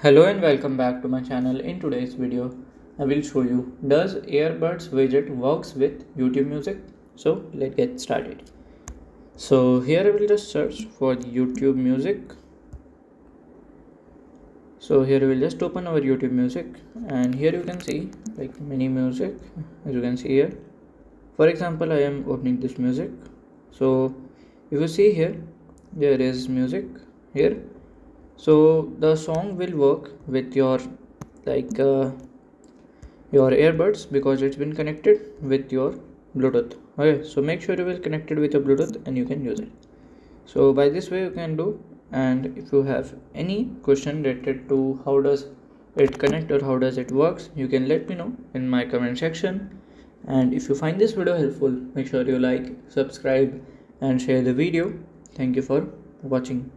Hello and welcome back to my channel. In today's video I will show you does Airbuds widget works with YouTube Music. So let's get started. So here I will just search for YouTube Music. So here we will just open our YouTube Music, and here you can see like mini music, as you can see here. For example, I am opening this music. So if you see here, there is music here. So the song will work with your your earbuds because it's been connected with your Bluetooth. Okay, so make sure you will connect it with your Bluetooth and you can use it. So by this way you can do. And if you have any question related to how does it connect or how does it works, you can let me know in my comment section. And if you find this video helpful, make sure you like, subscribe and share the video. Thank you for watching.